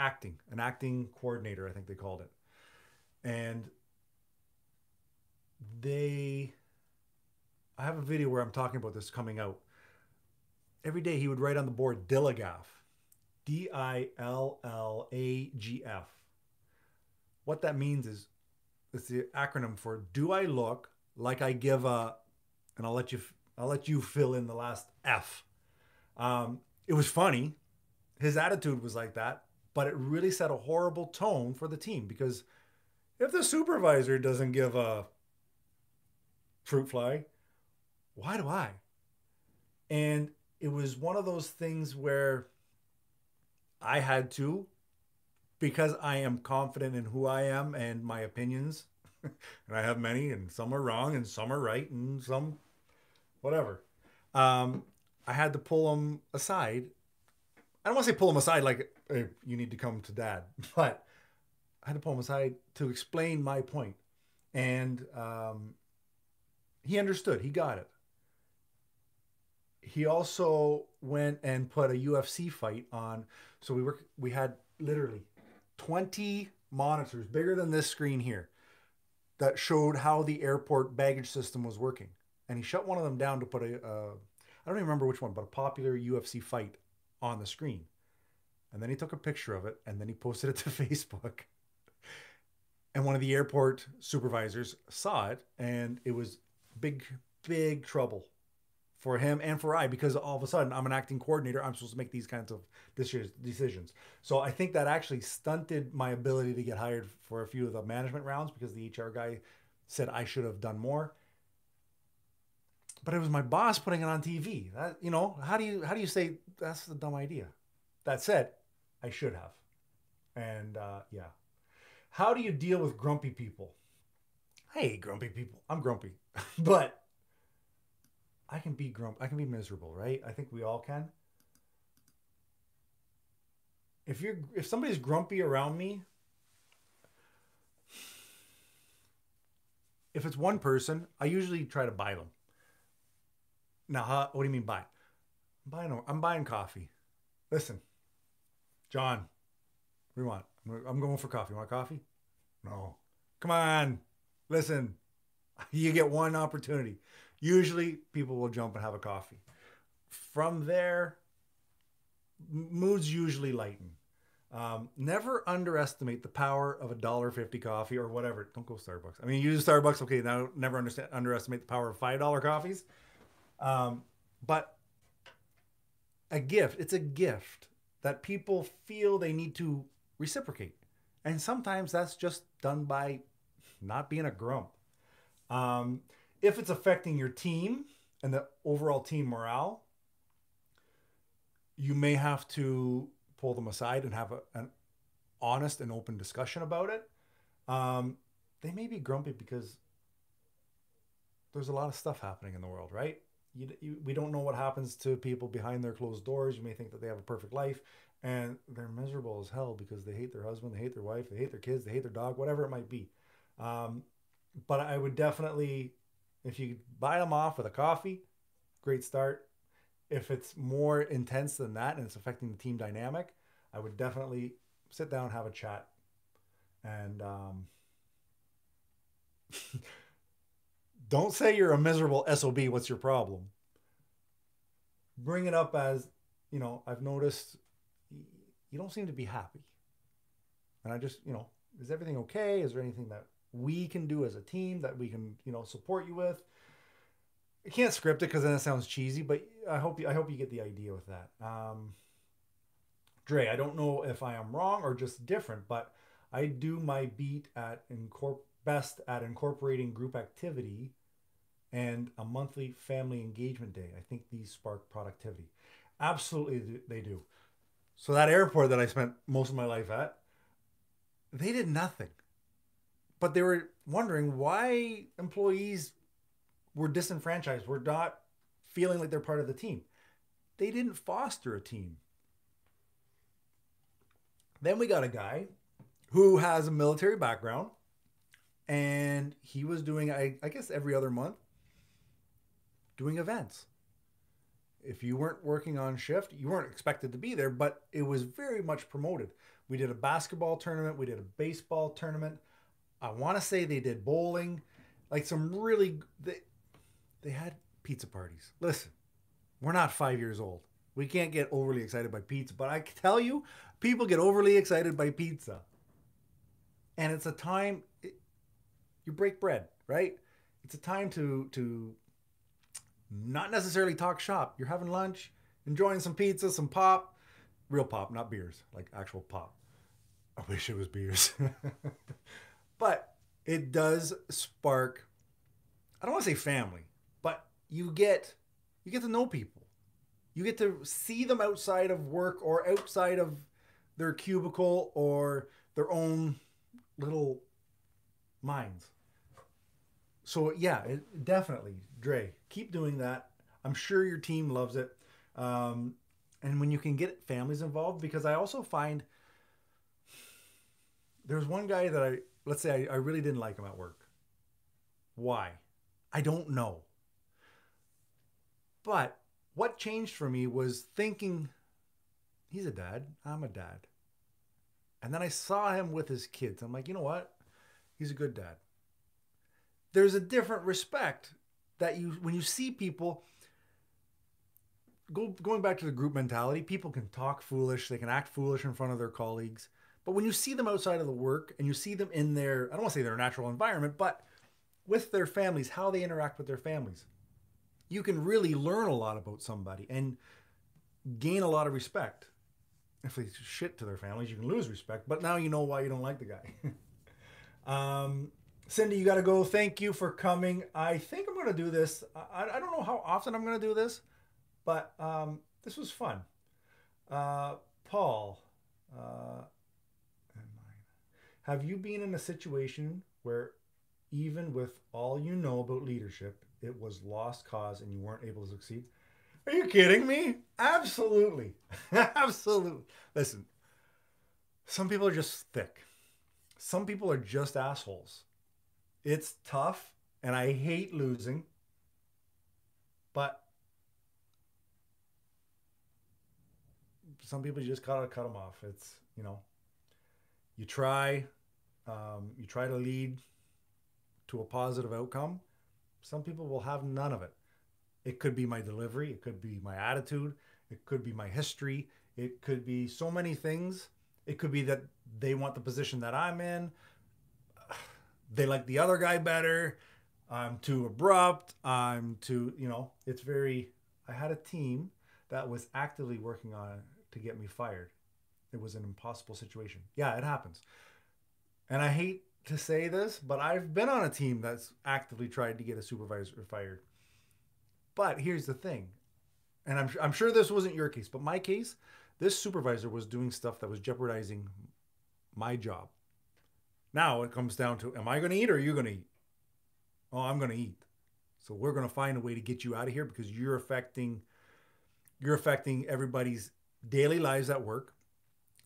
acting coordinator, I think they called it. And I have a video where I'm talking about this coming out. Every day he would write on the board DILLAGF, D-I-L-L-A-G-F. What that means is, it's the acronym for, do I look like I give a, and I'll let you fill in the last F. It was funny. His attitude was like that, but it really set a horrible tone for the team, because if the supervisor doesn't give a fruit fly, why do I? And it was one of those things where I had to, because I am confident in who I am and my opinions, and I have many, and some are wrong and some are right and some whatever. I had to pull them aside. I don't want to say pull them aside like, hey, you need to come to dad, but I had to pull them aside to explain my point. And he understood. He got it. He also went and put a UFC fight on. So we had literally 20 monitors bigger than this screen here that showed how the airport baggage system was working. And he shut one of them down to put a, I don't even remember which one, but a popular UFC fight on the screen. And then he took a picture of it, and then he posted it to Facebook. And one of the airport supervisors saw it, and it was big, big trouble for him and for I, because all of a sudden I'm an acting coordinator. I'm supposed to make these kinds of decisions. So I think that actually stunted my ability to get hired for a few of the management rounds, because the HR guy said I should have done more. But it was my boss putting it on TV. That, you know, how do you say that's a dumb idea? That said, I should have. And yeah. How do you deal with grumpy people? I hate grumpy people. I'm grumpy. But I can be grumpy. I can be miserable, right? I think we all can. If somebody's grumpy around me, if it's one person, I usually try to buy them. Now, what do you mean buy? I'm buying coffee. Listen, John, what do you want? I'm going for coffee. You want coffee? No. Come on. Listen, you get one opportunity. Usually people will jump and have a coffee. From there, moods usually lighten. Never underestimate the power of a $1.50 coffee or whatever. Don't go Starbucks. I mean, you use Starbucks, okay, now never underestimate the power of $5 coffees. But a gift, it's a gift that people feel they need to reciprocate. And sometimes that's just done by not being a grump. If it's affecting your team and the overall team morale, you may have to pull them aside and have an honest and open discussion about it. They may be grumpy because there's a lot of stuff happening in the world, right? We don't know what happens to people behind their closed doors. You may think that they have a perfect life and they're miserable as hell because they hate their husband, they hate their wife, they hate their kids, they hate their dog, whatever it might be. But I would definitely, if you buy them off with a coffee, great start. If it's more intense than that and it's affecting the team dynamic, I would definitely sit down, have a chat, and don't say you're a miserable SOB, what's your problem? Bring it up as, you know, I've noticed you don't seem to be happy. And I just, you know, is everything okay? Is there anything that we can do as a team that we can, you know, support you with? I can't script it because then it sounds cheesy, but I hope you get the idea with that. Dre, I don't know if I am wrong or just different, but I do my beat at best at incorporating group activity and a monthly family engagement day. I think these spark productivity. Absolutely, they do. So that airport that I spent most of my life at, they did nothing. But they were wondering why employees were disenfranchised, were not feeling like they're part of the team. They didn't foster a team. Then we got a guy who has a military background, and he was doing, I guess every other month, doing events. If you weren't working on shift, you weren't expected to be there, but it was very much promoted. We did a basketball tournament. We did a baseball tournament. I want to say they did bowling, like some really, they had pizza parties. Listen, we're not 5 years old. We can't get overly excited by pizza, but I can tell you, people get overly excited by pizza. And it's a time, you break bread, right? It's a time to not necessarily talk shop. You're having lunch, enjoying some pizza, some pop, real pop, not beers, like actual pop. I wish it was beers. But it does spark, I don't want to say family, but you get to know people. You get to see them outside of work or outside of their cubicle or their own little minds. So yeah, definitely, Dre, keep doing that. I'm sure your team loves it. And when you can get families involved, because I also find there's one guy that let's say I really didn't like him at work. Why? I don't know. But what changed for me was thinking, he's a dad, I'm a dad. And then I saw him with his kids. I'm like, you know what? He's a good dad. There's a different respect that when you see people, going back to the group mentality, people can talk foolish, they can act foolish in front of their colleagues. But when you see them outside of the work and you see them in their, I don't want to say their natural environment, but with their families, how they interact with their families, you can really learn a lot about somebody and gain a lot of respect. If they shit to their families, you can lose respect, but now you know why you don't like the guy. Cindy, you got to go. Thank you for coming. I think I'm going to do this. I don't know how often I'm going to do this, but this was fun. Paul, have you been in a situation where even with all you know about leadership, it was lost cause and you weren't able to succeed? Are you kidding me? Absolutely. Absolutely. Listen, some people are just thick. Some people are just assholes. It's tough and I hate losing, but some people you just gotta cut them off. It's, you know, you try to lead to a positive outcome. Some people will have none of it. It could be my delivery. It could be my attitude. It could be my history. It could be so many things. It could be that they want the position that I'm in. They like the other guy better. I'm too abrupt. I'm too, you know, it's very, I had a team that was actively working on it to get me fired. It was an impossible situation. Yeah, it happens. And I hate to say this, but I've been on a team that's actively tried to get a supervisor fired. But here's the thing. and I'm sure this wasn't your case, but my case, this supervisor was doing stuff that was jeopardizing my job. Now it comes down to, am I going to eat or are you going to eat? Oh, I'm going to eat. So we're going to find a way to get you out of here because you're affecting everybody's daily lives at work.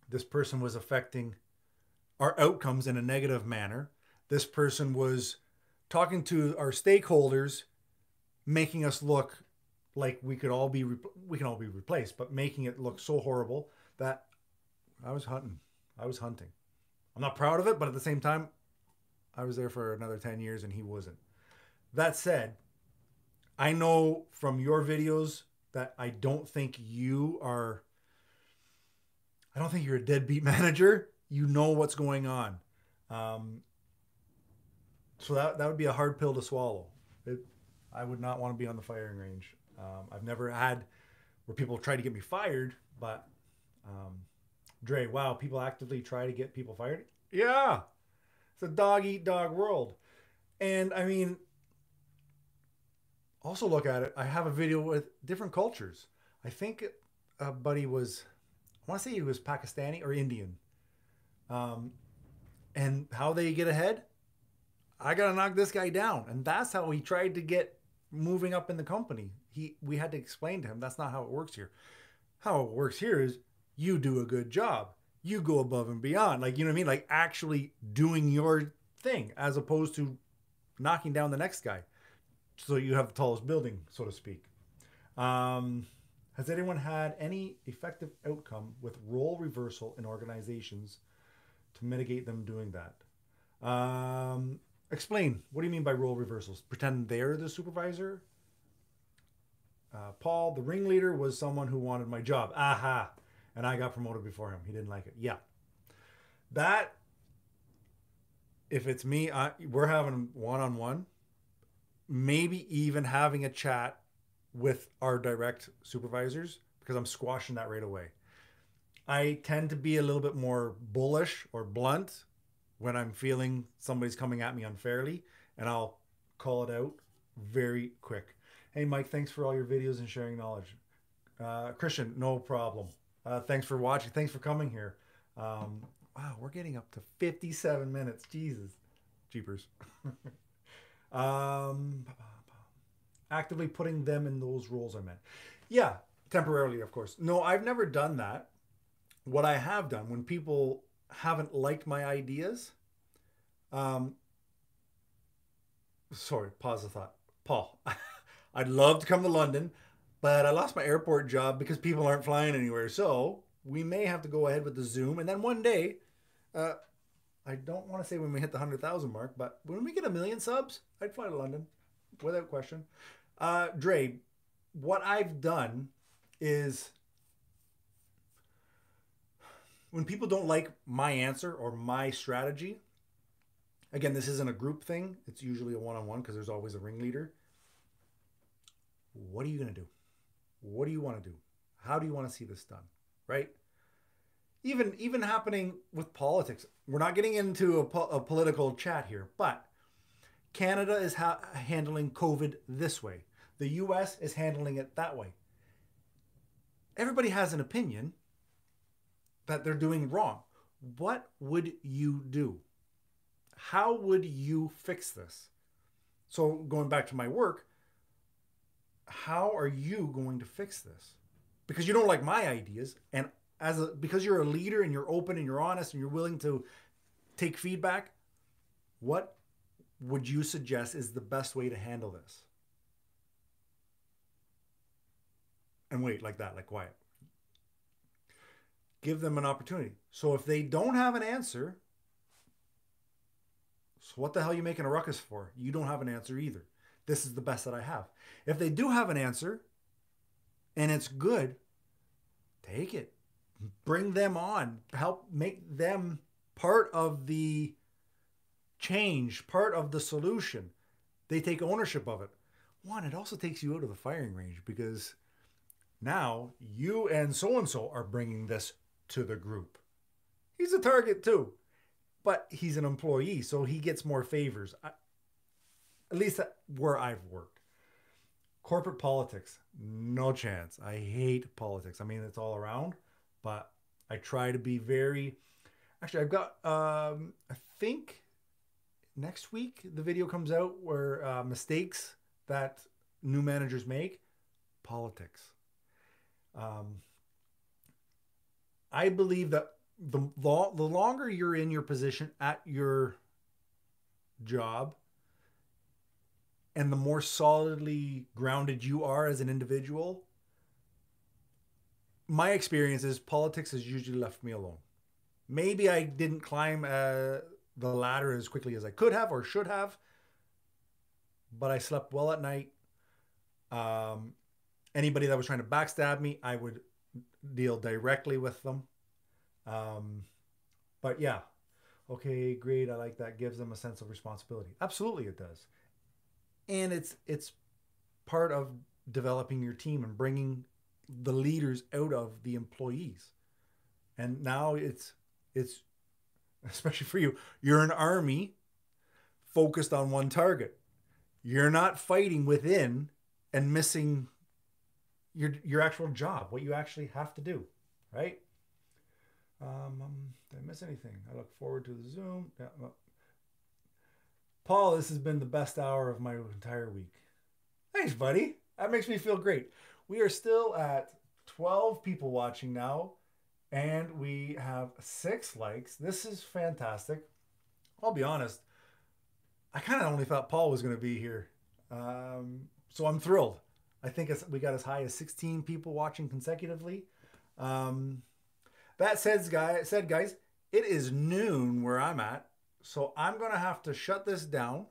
This person was affecting our outcomes in a negative manner. This person was talking to our stakeholders, making us look like we can all be replaced, but making it look so horrible that I was hunting. I'm not proud of it, but at the same time, I was there for another 10 years and he wasn't. That said, I know from your videos that I don't think you're a deadbeat manager. You know what's going on. So that would be a hard pill to swallow. I would not want to be on the firing range. I've never had where people try to get me fired, but Dre, wow, people actively try to get people fired? Yeah. It's a dog-eat-dog world. And, I mean, also look at it. I have a video with different cultures. I think a buddy was, I want to say he was Pakistani or Indian. And how they get ahead? I got to knock this guy down. And that's how he tried to get moving up in the company. We had to explain to him, that's not how it works here. How it works here is you do a good job. You go above and beyond. Like, you know what I mean? Like actually doing your thing as opposed to knocking down the next guy. So you have the tallest building, so to speak. Has anyone had any effective outcome with role reversal in organizations to mitigate them doing that? Explain. What do you mean by role reversals? Pretend they're the supervisor? Paul, the ringleader, was someone who wanted my job. Aha. And I got promoted before him. He didn't like it. Yeah. That, if it's me, we're having one-on-one, maybe even having a chat with our direct supervisors because I'm squashing that right away. I tend to be a little bit more bullish or blunt when I'm feeling somebody's coming at me unfairly, and I'll call it out very quick. Hey, Mike, thanks for all your videos and sharing knowledge. Christian, no problem. Thanks for watching. Thanks for coming here. Wow, we're getting up to 57 minutes. Jesus. Jeepers. Actively putting them in those roles I meant. Yeah, temporarily, of course. No, I've never done that. What I have done when people haven't liked my ideas. Sorry, pause the thought. Paul, I'd love to come to London, but I lost my airport job because people aren't flying anywhere. So we may have to go ahead with the Zoom. And then one day, I don't want to say when we hit the 100,000 mark, but when we get 1 million subs, I'd fly to London without question. Dre, what I've done is when people don't like my answer or my strategy, again, this isn't a group thing. It's usually a one-on-one because there's always a ringleader. What are you going to do? What do you want to do? How do you want to see this done? Right? Even happening with politics. We're not getting into a political chat here, but Canada is handling COVID this way. The US is handling it that way. Everybody has an opinion that they're doing wrong. What would you do? How would you fix this? So going back to my work, how are you going to fix this? Because you don't like my ideas, and because you're a leader and you're open and you're honest and you're willing to take feedback, what would you suggest is the best way to handle this? And wait, like that, like quiet. Give them an opportunity. So if they don't have an answer, so what the hell are you making a ruckus for? You don't have an answer either. This is the best that I have. If they do have an answer and it's good, take it. Bring them on. Help make them part of the change, part of the solution. They take ownership of it. One, it also takes you out of the firing range because now you and so-and-so are bringing this to the group. He's a target too, but he's an employee, so he gets more favors. At least where I've worked. Corporate politics, no chance. I hate politics. I mean, it's all around, but I try to be very... Actually, I've got, I think next week the video comes out where mistakes that new managers make, politics. I believe that the longer you're in your position at your job and the more solidly grounded you are as an individual, my experience is politics has usually left me alone. Maybe I didn't climb the ladder as quickly as I could have or should have, but I slept well at night. Anybody that was trying to backstab me, I would deal directly with them. But yeah, okay, great. I like that. Gives them a sense of responsibility. Absolutely, it does. And it's part of developing your team and bringing the leaders out of the employees. And now it's especially for you, you're an army focused on one target. You're not fighting within and missing your actual job, what you actually have to do, right? Did I miss anything? I look forward to the Zoom. Yeah, well. Paul, this has been the best hour of my entire week. Thanks, buddy. That makes me feel great. We are still at 12 people watching now. And we have 6 likes. This is fantastic. I'll be honest, I kind of only thought Paul was going to be here. So I'm thrilled. I think we got as high as 16 people watching consecutively. That said, guys, it is noon where I'm at. So I'm going to have to shut this down.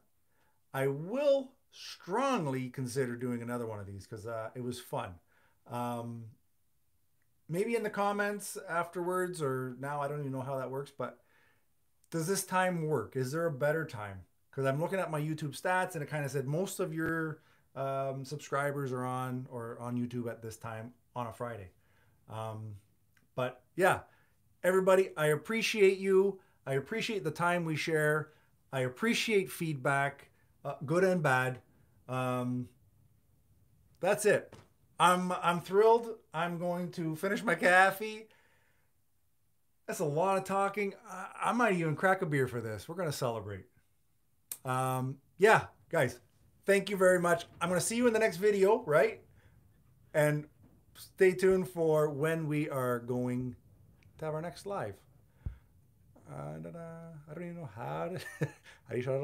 I will strongly consider doing another one of these because it was fun. Maybe in the comments afterwards, or now I don't even know how that works, but does this time work? Is there a better time? Because I'm looking at my YouTube stats and it kind of said most of your subscribers are on YouTube at this time on a Friday. But yeah, everybody, I appreciate you. I appreciate the time we share. I appreciate feedback, good and bad. That's it. I'm thrilled. I'm going to finish my coffee. That's a lot of talking. I might even crack a beer for this. We're going to celebrate. Yeah, guys, thank you very much. I'm going to see you in the next video, right? And stay tuned for when we are going to have our next live. I don't even know how to...